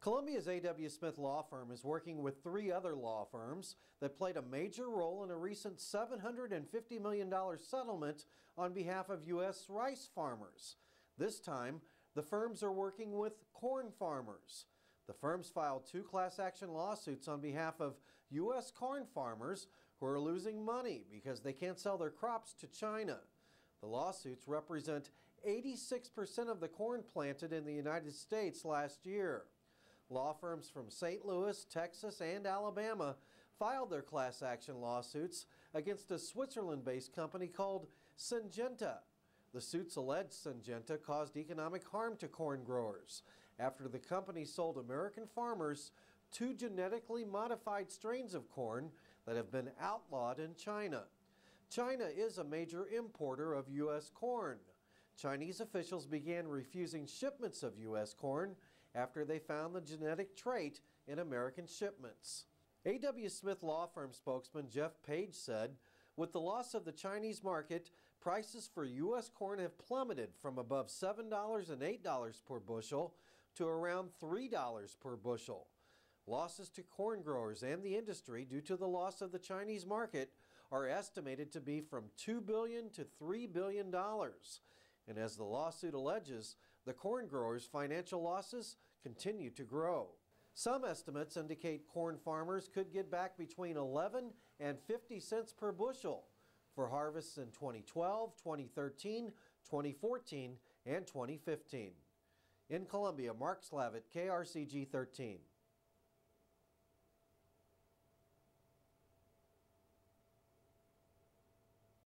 Columbia's A.W. Smith Law Firm is working with three other law firms that played a major role in a recent $750 million settlement on behalf of U.S. rice farmers. This time, the firms are working with corn farmers. The firms filed two class action lawsuits on behalf of U.S. corn farmers who are losing money because they can't sell their crops to China. The lawsuits represent 86% of the corn planted in the United States last year. Law firms from St. Louis, Texas, and Alabama filed their class action lawsuits against a Switzerland-based company called Syngenta. The suits allege Syngenta caused economic harm to corn growers after the company sold American farmers two genetically modified strains of corn that have been outlawed in China. China is a major importer of U.S. corn. Chinese officials began refusing shipments of U.S. corn after they found the genetic trait in American shipments. A.W. Smith Law Firm spokesman Jeff Page said, "With the loss of the Chinese market, prices for U.S. corn have plummeted from above $7 and $8 per bushel to around $3 per bushel. Losses to corn growers and the industry due to the loss of the Chinese market are estimated to be from $2 billion to $3 billion. And as the lawsuit alleges, the corn growers' financial losses continue to grow. Some estimates indicate corn farmers could get back between 11 and 50 cents per bushel for harvests in 2012, 2013, 2014, and 2015. In Columbia, Mark Slavitt, KRCG 13.